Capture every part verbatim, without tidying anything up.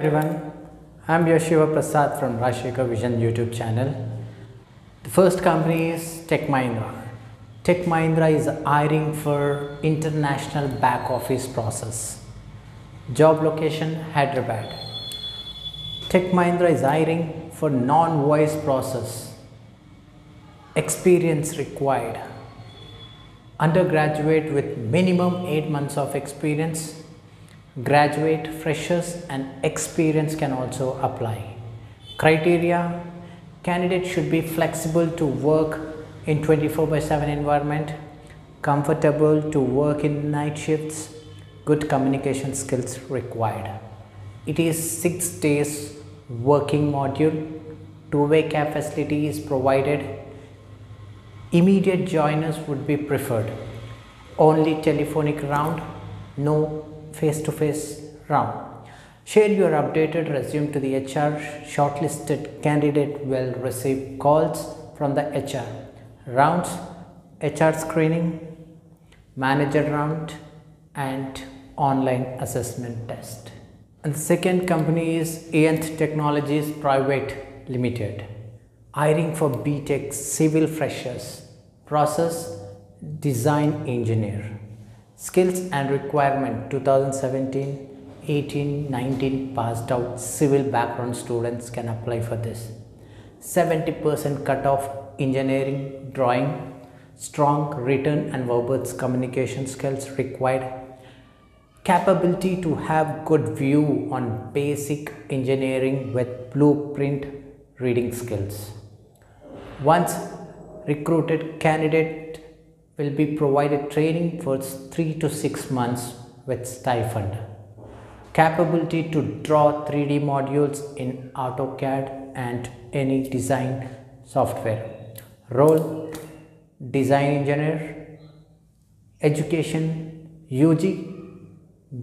Everyone, I am Yashiva Prasad from Rajshekarvision YouTube channel. The first company is TechMahindra. TechMahindra is hiring for international back office process. Job location Hyderabad. TechMahindra is hiring for non-voice process. Experience required. Undergraduate with minimum eight months of experience. Graduate, freshers and experience can also apply. Criteria: candidate should be flexible to work in twenty-four by seven environment, comfortable to work in night shifts, good communication skills required. It is six days working module, two-way cab facility is provided. Immediate joiners would be preferred. Only telephonic round, no face-to-face round. Share your updated resume to the H R. Shortlisted candidate will receive calls from the H R. Rounds: H R screening, manager round and online assessment test. And the second company is A N T Technologies Private Limited. Hiring for B TEC civil freshers. Process: design engineer. Skills and requirement: two thousand seventeen, eighteen, nineteen passed out civil background students can apply for this. seventy percent cutoff engineering drawing, strong written and verbose communication skills required. Capability to have good view on basic engineering with blueprint reading skills. Once recruited, candidate will be provided training for three to six months with stipend. Capability to draw three D modules in AutoCAD and any design software. Role: design engineer. Education: U G,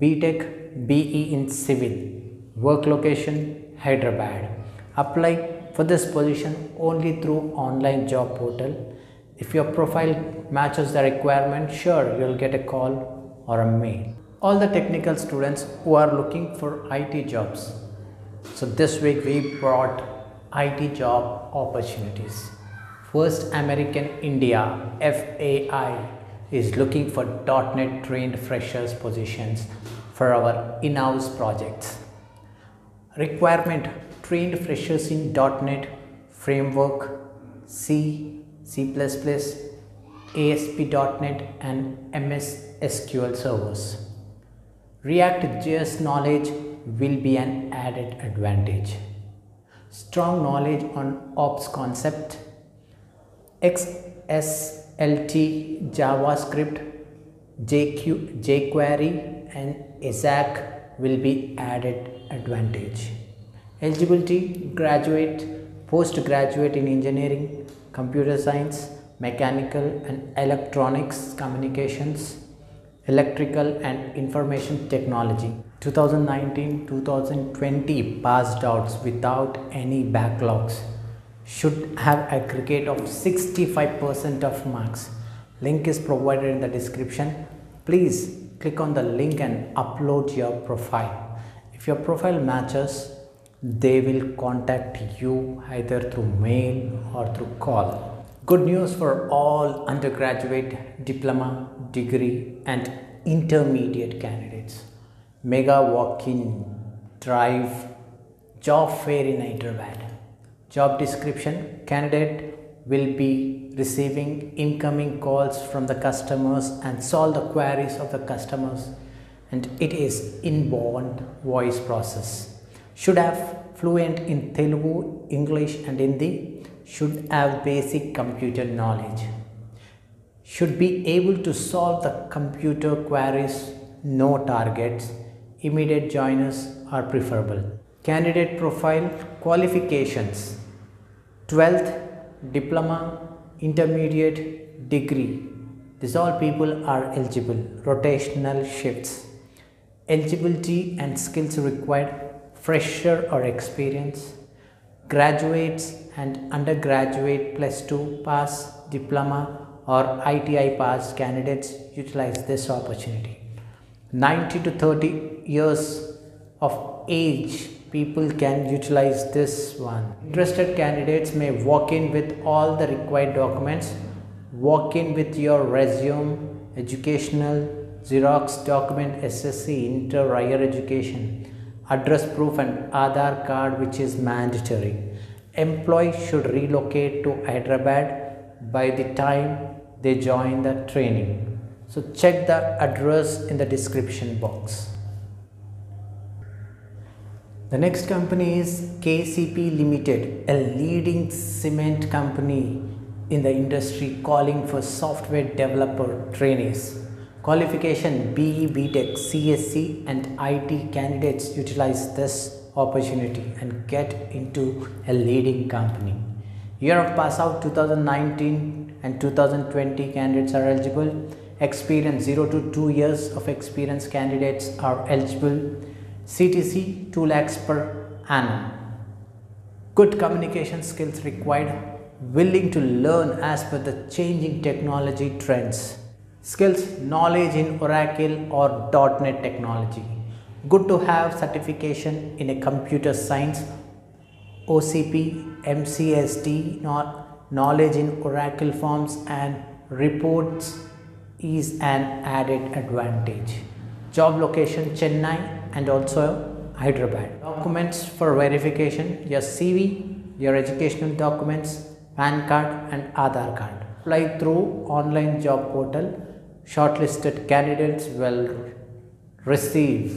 B TEC, B E in civil. Work location: Hyderabad. Apply for this position only through online job portal. If your profile matches the requirement, sure, you'll get a call or a mail. All the technical students who are looking for I T jobs. So this week we brought I T job opportunities. First, American India F A I is looking for dot net trained freshers positions for our in-house projects. Requirement: trained freshers in dot net framework, C, C plus plus, A S P dot net and M S S Q L servers. React J S knowledge will be an added advantage. Strong knowledge on ops concept, X S L T, JavaScript, jQuery and A J A X will be added advantage. Eligibility: graduate, postgraduate in engineering, computer science, mechanical and electronics communications, electrical and information technology. twenty nineteen to twenty twenty passed outs without any backlogs should have aggregate of sixty-five percent of marks. Link is provided in the description. Please click on the link and upload your profile. If your profile matches, they will contact you either through mail or through call. Good news for all undergraduate, diploma, degree and intermediate candidates. Mega walk-in drive job fair in Hyderabad. Job description: candidate will be receiving incoming calls from the customers and solve the queries of the customers, and it is inbound voice process. Should have fluent in Telugu, English and Hindi. Should have basic computer knowledge. Should be able to solve the computer queries, no targets. Immediate joiners are preferable. Candidate profile: qualifications, twelfth, diploma, intermediate, degree. These all people are eligible. Rotational shifts. Eligibility and skills required: fresher or experience, graduates and undergraduate plus two pass, diploma or I T I pass candidates utilize this opportunity. ninety to thirty years of age people can utilize this one. Interested candidates may walk in with all the required documents. Walk in with your resume, educational, Xerox document, S S C, inter, higher education, address proof and Aadhaar card, which is mandatory. Employee should relocate to Hyderabad by the time they join the training. So check the address in the description box. The next company is K C P Limited, a leading cement company in the industry calling for software developer trainees. Qualification B E, B tech, C S C and I T candidates utilize this opportunity and get into a leading company. Year of pass out two thousand nineteen and two thousand twenty candidates are eligible. Experience zero to two years of experience candidates are eligible. C T C two lakhs per annum. Good communication skills required. Willing to learn as per the changing technology trends. Skills, knowledge in Oracle or dot net technology. Good to have certification in a computer science, O C P, M C S D, knowledge in Oracle forms and reports is an added advantage. Job location Chennai and also Hyderabad. Documents for verification, your C V, your educational documents, P A N card and Aadhaar card. Apply through online job portal. Shortlisted candidates will receive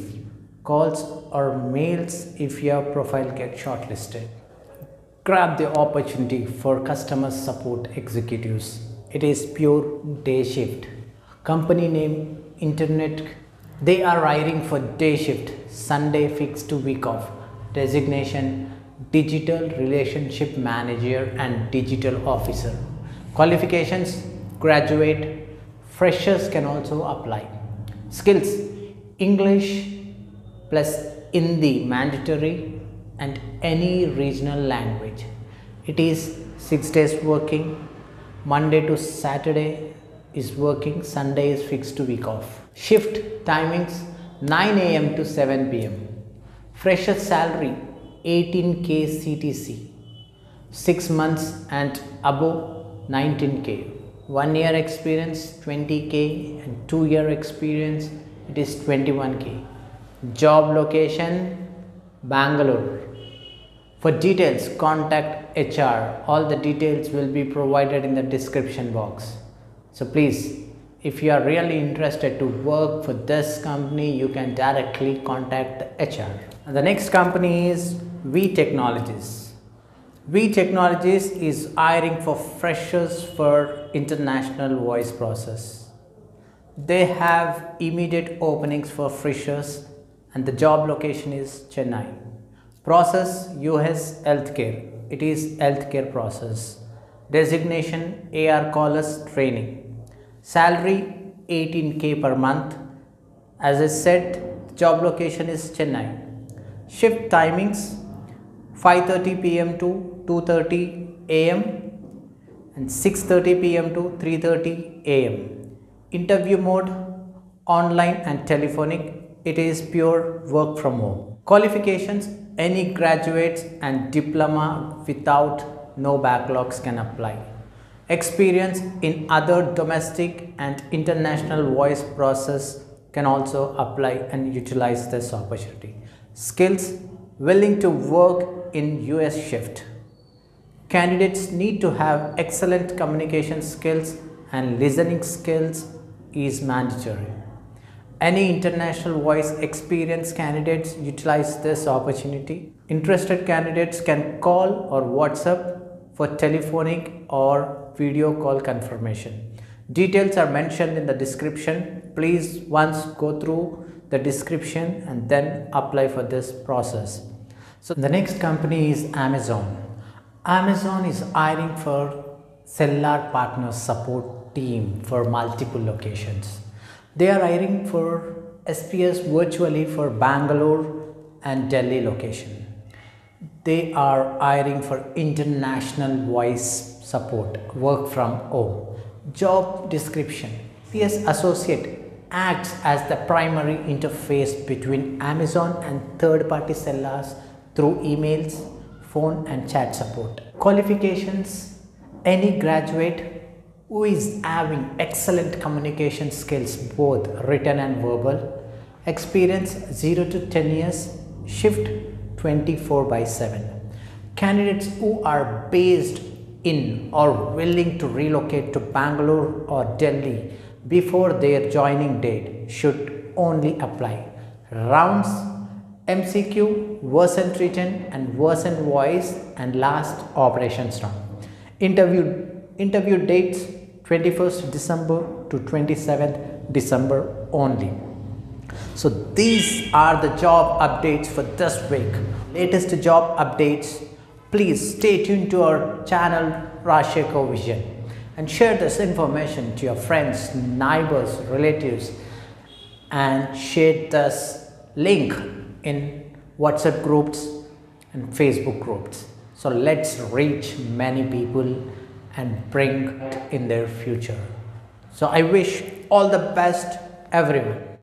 calls or mails if your profile gets shortlisted. Grab the opportunity for customer support executives. It is pure day shift. Company name Internet. They are hiring for day shift, Sunday fixed to week off. Designation Digital Relationship Manager and Digital Officer. Qualifications, graduate. Freshers can also apply. Skills, English plus Hindi mandatory and any regional language. It is six days working. Monday to Saturday is working. Sunday is fixed to week off. Shift timings nine A M to seven P M Freshers salary eighteen K C T C, six months and above nineteen K, one year experience twenty K and two year experience it is twenty-one K. Job location Bangalore. For details contact H R. All the details will be provided in the description box. So please, if you are really interested to work for this company, you can directly contact the H R. And the next company is V Technologies. V Technologies is hiring for freshers for international voice process. They have immediate openings for freshers and the job location is Chennai. Process U S healthcare. It is healthcare process. Designation A R Callers training. Salary eighteen K per month. As I said, job location is Chennai. Shift timings five thirty P M to two thirty A M and six thirty P M to three thirty A M Interview mode online and telephonic. It is pure work from home. Qualifications, any graduates and diploma without no backlogs can apply. Experience in other domestic and international voice process can also apply and utilize this opportunity. Skills, willing to work in U S shift. Candidates need to have excellent communication skills and listening skills is mandatory. Any international voice experience candidates utilize this opportunity. Interested candidates can call or WhatsApp for telephonic or video call confirmation. Details are mentioned in the description. Please once go through the description and then apply for this process. So the next company is Amazon. Amazon is hiring for seller partner support team for multiple locations. They are hiring for S P S virtually for Bangalore and Delhi location. They are hiring for international voice support, work from home. Job description, S P S associate acts as the primary interface between Amazon and third-party sellers through emails, phone and chat support. Qualifications: any graduate who is having excellent communication skills, both written and verbal. Experience zero to ten years, shift twenty-four by seven. Candidates who are based in or willing to relocate to Bangalore or Delhi before their joining date should only apply. Rounds: M C Q, version written and version voice, and last operations round. Interview, interview dates twenty-first December to twenty-seventh December only. So these are the job updates for this week. Latest job updates. Please stay tuned to our channel Rajshekarvision and share this information to your friends, neighbors, relatives, and share this link in WhatsApp groups and Facebook groups. So let's reach many people and bring in their future. So I wish all the best everyone.